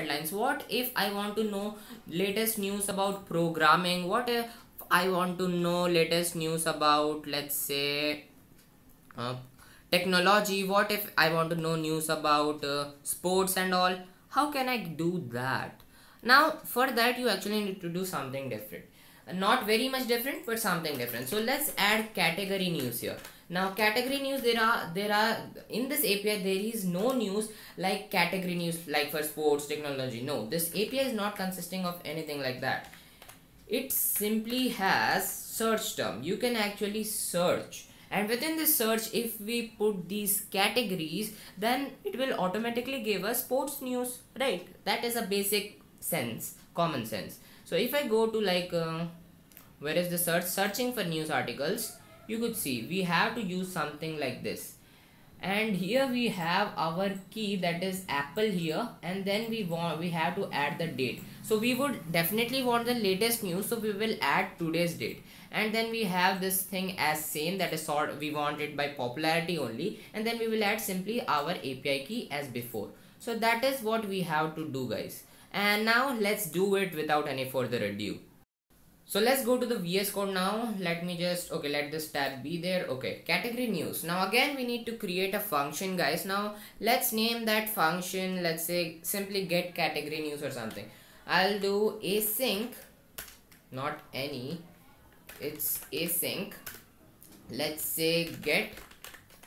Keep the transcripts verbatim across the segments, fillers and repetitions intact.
Headlines. What if I want to know latest news about programming? What if I want to know latest news about, let's say, uh, technology? What if I want to know news about uh, sports and all? How can I do that? Now for that you actually need to do something different. Not very much different, but something different. So let's add category news here. Now category news, there are there are in this A P I there is no news like category news like for sports, technology. No, this A P I is not consisting of anything like that. It simply has search term. You can actually search, and within the search if we put these categories, then it will automatically give us sports news, right? That is a basic sense, common sense. So if I go to like uh, where is the search, searching for news articles, you could see we have to use something like this, and here we have our key, that is Apple here, and then we want we have to add the date. So we would definitely want the latest news, so we will add today's date, and then we have this thing as same, that is sort we want it by popularity only, and then we will add simply our A P I key as before. So that is what we have to do, guys. And now let's do it without any further ado. So let's go to the V S Code now. Let me just, okay, let this tab be there. Okay, category news. Now again we need to create a function, guys. Now let's name that function, let's say simply get category news or something. I'll do async, not any, it's async. Let's say get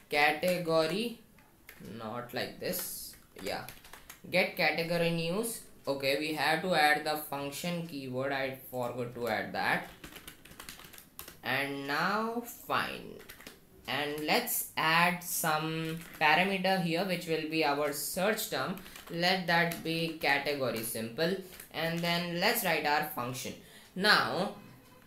category, not like this, yeah, get category news. Okay, we have to add the function keyword, I forgot to add that. And now fine, and let's add some parameter here which will be our search term. Let that be category, simple, and then let's write our function. Now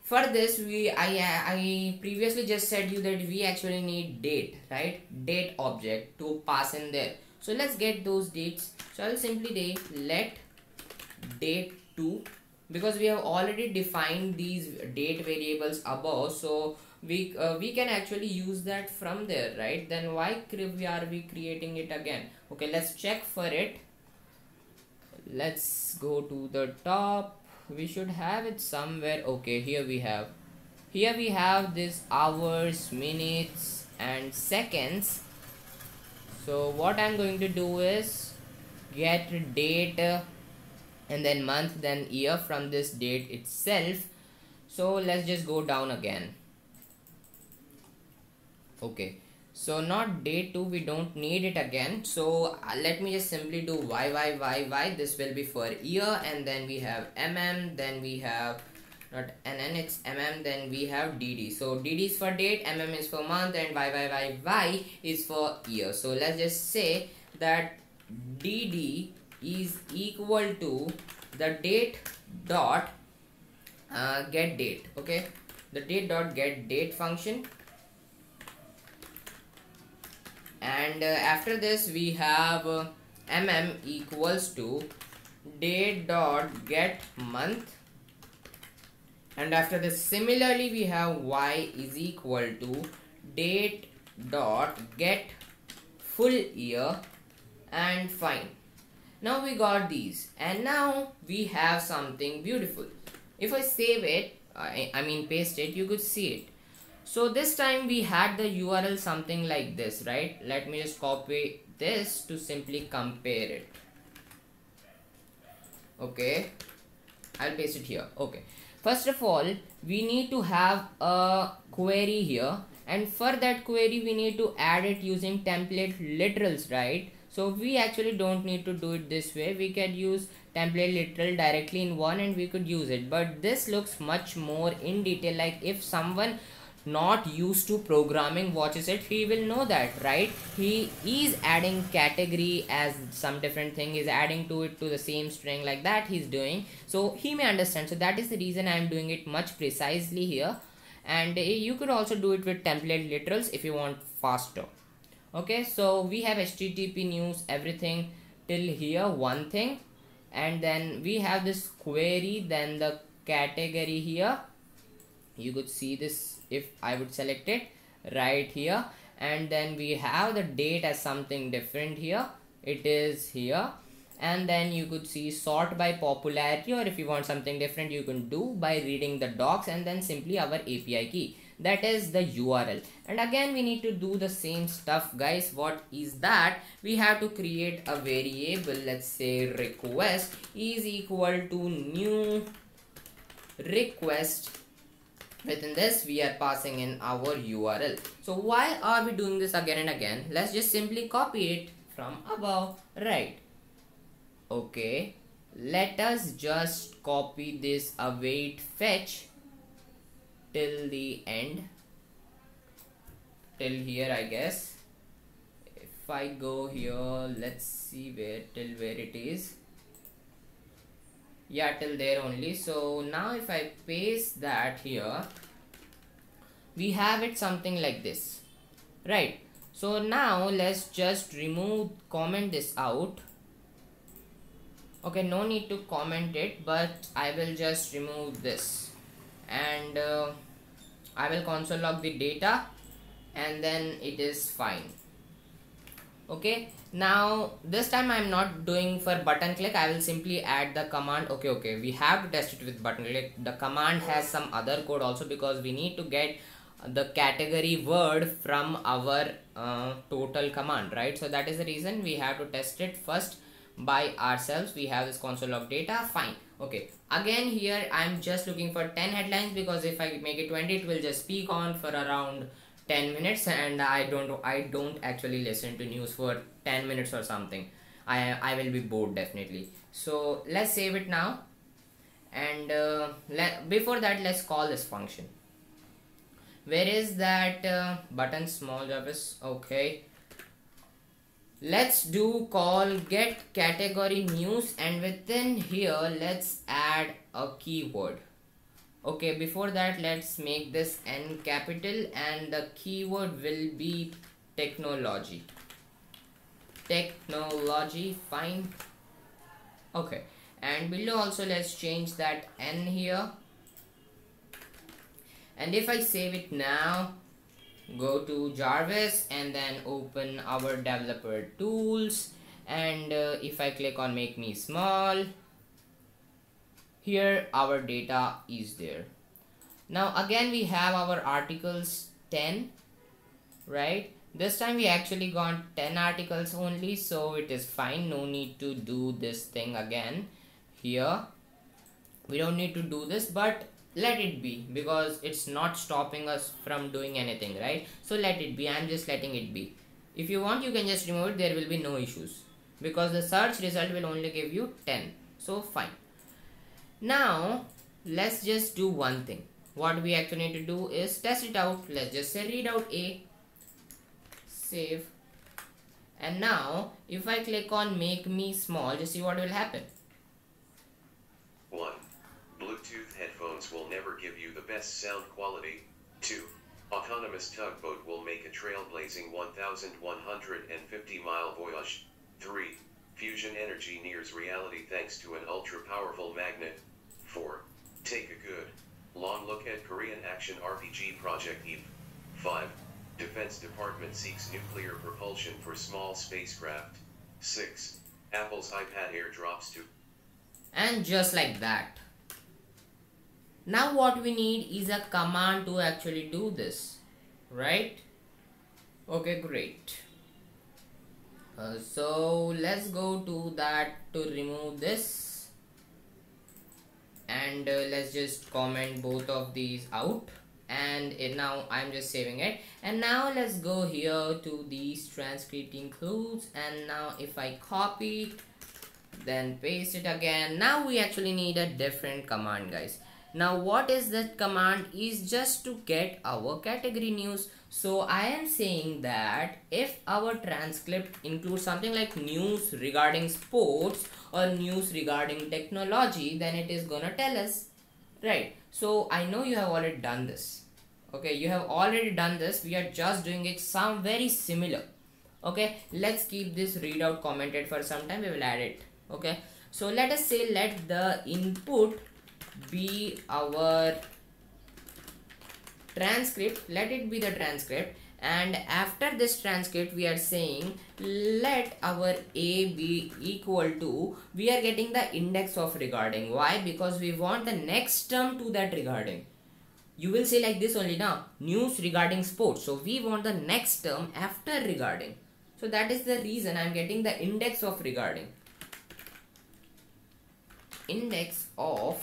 for this we I, I previously just said you that we actually need date, right? Date object to pass in there. So let's get those dates. So I'll simply say let date two, because we have already defined these date variables above, so we uh, we can actually use that from there, right? Then why are we creating it again? Okay, let's check for it. Let's go to the top, we should have it somewhere. Okay, here we have here we have this hours, minutes and seconds. So what I'm going to do is get date uh, and then month, then year from this date itself. So let's just go down again. Okay, so not date two, we don't need it again. So uh, let me just simply do y y y y. This will be for year, and then we have mm, then we have not nn, it's mm, then we have dd. So dd is for date, mm is for month, and y y y y is for year. So let's just say that dd is equal to the date dot uh, get date. Okay, the date dot get date function, and uh, after this we have uh, mm equals to date dot get month, and after this similarly we have y is equal to date dot get full year, and fine. Now we got these, and now we have something beautiful. If I save it, I, I mean paste it, you could see it. So this time we had the U R L something like this, right? Let me just copy this to simply compare it. Okay, I'll paste it here. Okay, first of all we need to have a query here, and for that query we need to add it using template literals, right? So we actually don't need to do it this way. We can use template literal directly in one and we could use it. But this looks much more in detail, like if someone not used to programming watches it, he will know that, right? He is adding category as some different thing, is adding to it to the same string, like that he's doing. So he may understand. So that is the reason I am doing it much precisely here. And you could also do it with template literals if you want faster. Okay, so we have H T T P news, everything till here, one thing, and then we have this query, then the category here. You could see this if I would select it right here, and then we have the date as something different here. It is here, and then you could see sort by popularity, or if you want something different you can do by reading the docs and then simply our A P I key, that is the U R L. And again we need to do the same stuff, guys. What is that? We have to create a variable, let's say request is equal to new request. Within this we are passing in our U R L. So why are we doing this again and again? Let's just simply copy it from above, right? Okay, let us just copy this await fetch till the end, till here I guess. If I go here, let's see where, till where it is. Yeah, till there only. So now if I paste that here, we have it something like this, right? So now let's just remove, comment this out. Okay, no need to comment it, but I will just remove this, and uh, I will console log the data, and then it is fine. Okay, now this time I'm not doing for button click, I will simply add the command. Okay, okay, we have to test it with button click. The command has some other code also, because we need to get the category word from our uh, total command, right? So that is the reason we have to test it first by ourselves. We have this console log data, fine. Okay, again here I'm just looking for ten headlines, because if I make it twenty it will just speak on for around ten minutes, and I don't I don't actually listen to news for ten minutes or something. I, I will be bored definitely. So let's save it now, and uh, let, before that let's call this function. Where is that uh, button small Jarvis? Okay, let's do call get category news, and within here let's add a keyword. Okay, before that let's make this N capital, and the keyword will be technology. Technology, fine. Okay, and below also let's change that N here. And if I save it now, go to Jarvis and then open our developer tools, and uh, if I click on make me small, here our data is there. Now again we have our articles ten, right? This time we actually got ten articles only, so it is fine. No need to do this thing again here. We don't need to do this, but let it be, because it's not stopping us from doing anything, right? So let it be. I'm just letting it be. If you want you can just remove it, there will be no issues, because the search result will only give you ten, so fine. Now let's just do one thing. What we actually need to do is test it out. Let's just say read out A, save, and now if I click on make me small, just see what will happen. One, Bluetooth headphones will never give you the best sound quality. Two, autonomous tugboat will make a trailblazing one thousand one hundred fifty mile voyage. Three, fusion energy nears reality thanks to an ultra powerful magnet. Four, take a good long look at Korean action R P G Project Eve. Five, Defense Department seeks nuclear propulsion for small spacecraft. Six, Apple's iPad Air drops to. And just like that. Now what we need is a command to actually do this, right? Okay, great. Uh, so let's go to that to remove this, and uh, let's just comment both of these out, and it, now I'm just saving it. And now let's go here to these transcript includes, and now if I copy then paste it again, now we actually need a different command, guys. Now what is that command is just to get our category news. So I am saying that if our transcript includes something like news regarding sports or news regarding technology, then it is gonna tell us, right? So I know you have already done this. Okay, you have already done this. We are just doing it some very similar. Okay, let's keep this readout commented for some time. We will add it. Okay, so let us say let the input be our transcript, let it be the transcript, And after this transcript, we are saying let our A be equal to, we are getting the index of regarding. Why? Because we want the next term to that regarding. You will say like this only now, news regarding sports. So we want the next term after regarding. So that is the reason I am getting the index of regarding. Index of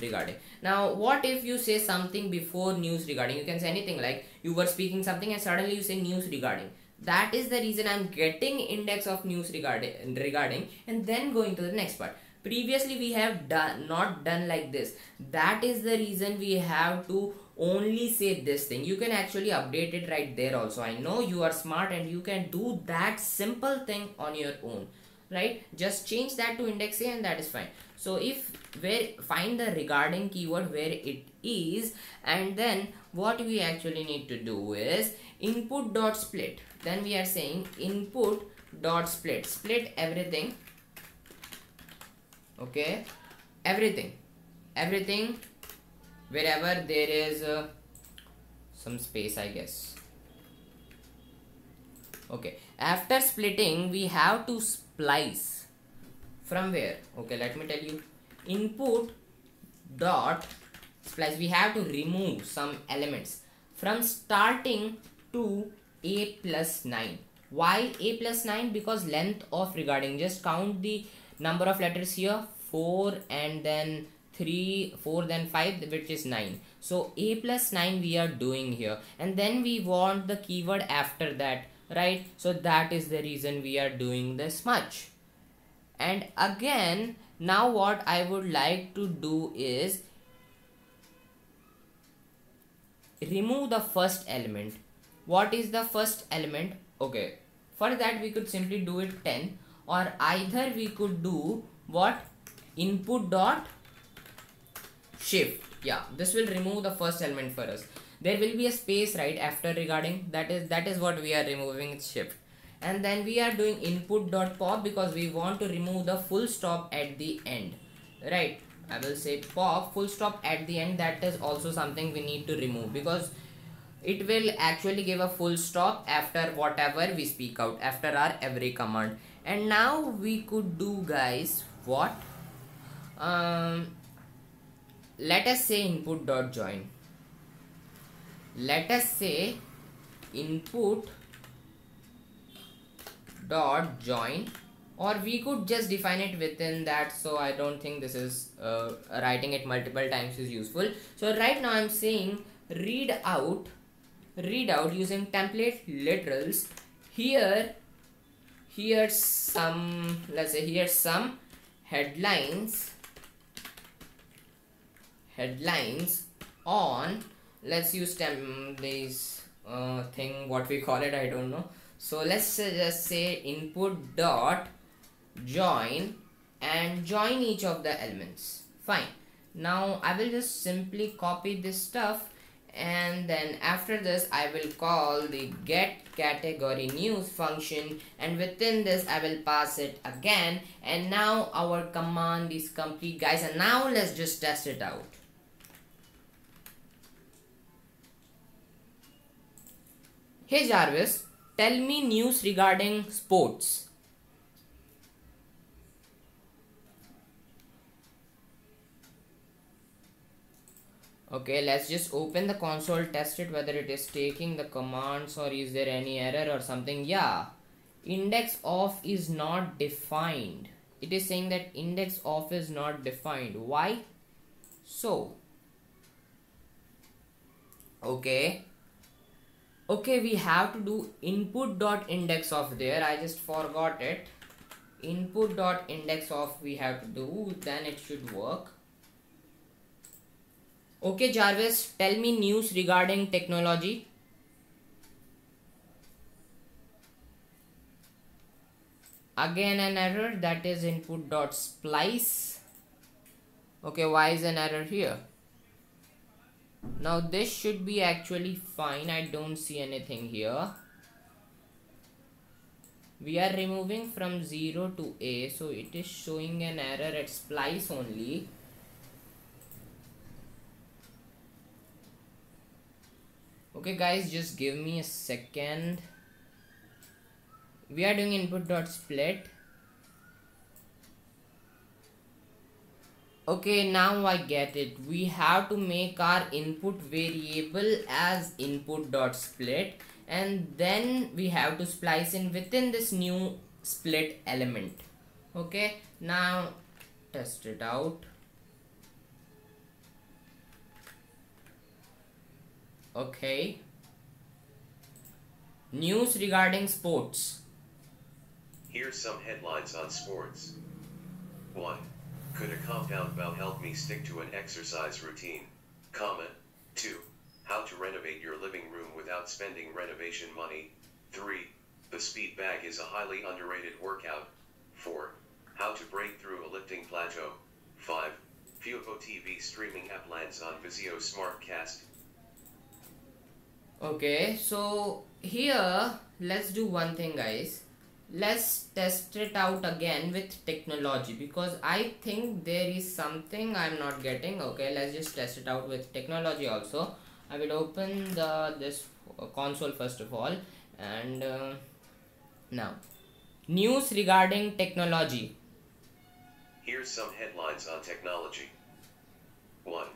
regarding. Now what if you say something before news regarding? You can say anything, like you were speaking something and suddenly you say news regarding. That is the reason I am getting index of news regarding, regarding and then going to the next part. Previously we have done not done like this. That is the reason we have to only say this thing. You can actually update it right there also. I know you are smart and you can do that simple thing on your own, right? Just change that to index A and that is fine. So if where find the regarding keyword where it is, and then what we actually need to do is input dot split. Then we are saying input dot split, split everything. Okay, everything, everything, wherever there is uh, some space, I guess. Okay, after splitting, we have to splice from where? Okay, let me tell you, input dot splice. We have to remove some elements from starting to A plus nine. Why A plus nine? Because length of regarding, just count the number of letters here, four and then three, four then five, which is nine. So A plus nine we are doing here, and then we want the keyword after that, right? So that is the reason we are doing this much. And again, now what I would like to do is remove the first element. What is the first element? Okay, for that we could simply do it ten. Or either we could do what, input dot shift. Yeah, this will remove the first element for us. There will be a space right after regarding. That is that is what we are removing, shift. And then we are doing input dot pop because we want to remove the full stop at the end, right? I will say pop full stop at the end. That is also something we need to remove because it will actually give a full stop after whatever we speak out, after our every command. And now we could do, guys, what? Um, let us say input dot join. Let us say input dot join, or we could just define it within that. So I don't think this is uh, writing it multiple times is useful. So right now I'm saying read out. Read out using template literals. Here, here's some, let's say here's some headlines, headlines on, let's use tem this uh, thing, what we call it, I don't know. So let's uh, just say input dot join and join each of the elements. Fine. Now I will just simply copy this stuff. And then after this I will call the get category news function, and within this I will pass it again, and now our command is complete, guys. And now let's just test it out. Hey Jarvis, tell me news regarding sports. Okay, let's just open the console, test it whether it is taking the commands or is there any error or something. Yeah, index of is not defined. It is saying that index of is not defined. Why? So, okay. Okay, we have to do input dot index of there. I just forgot it. Input dot index of we have to do, then it should work. Okay Jarvis, tell me news regarding technology. Again an error, that is input dot splice. Okay, why is an error here? Now this should be actually fine. I don't see anything here. We are removing from zero to A, so it is showing an error at splice only. Okay guys, just give me a second. We are doing input.split. Okay, now I get it. We have to make our input variable as input.split, and then we have to splice in within this new split element. Okay, now test it out. Okay. News regarding sports. Here's some headlines on sports. One. Could a compound bow help me stick to an exercise routine? Comma. Two. How to renovate your living room without spending renovation money. Three. The speed bag is a highly underrated workout. Four. How to break through a lifting plateau. Five. Fubo T V streaming app lands on Vizio Smartcast. Okay, so here let's do one thing, guys. Let's test it out again with technology, because I think there is something I'm not getting. Okay, let's just test it out with technology also. I will open the this console first of all, and uh, now news regarding technology. Here's some headlines on technology. One.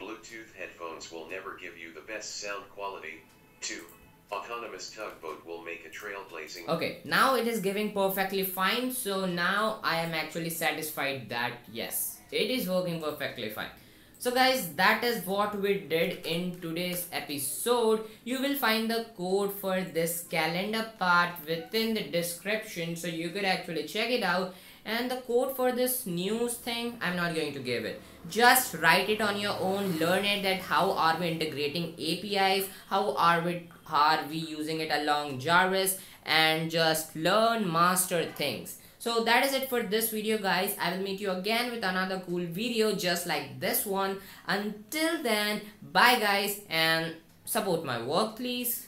Bluetooth headphones will never give you the best sound quality. Two. Autonomous tugboat will make a trailblazing. Okay, now it is giving perfectly fine. So now I am actually satisfied that yes, it is working perfectly fine. So guys, that is what we did in today's episode. You will find the code for this calendar part within the description, so you could actually check it out. And the code for this news thing, I'm not going to give it. Just write it on your own, learn it, that how are we integrating A P Is, how are we are we using it along Jarvis, and just learn, master things. So that is it for this video, guys. I will meet you again with another cool video just like this one. Until then, bye guys, and support my work please.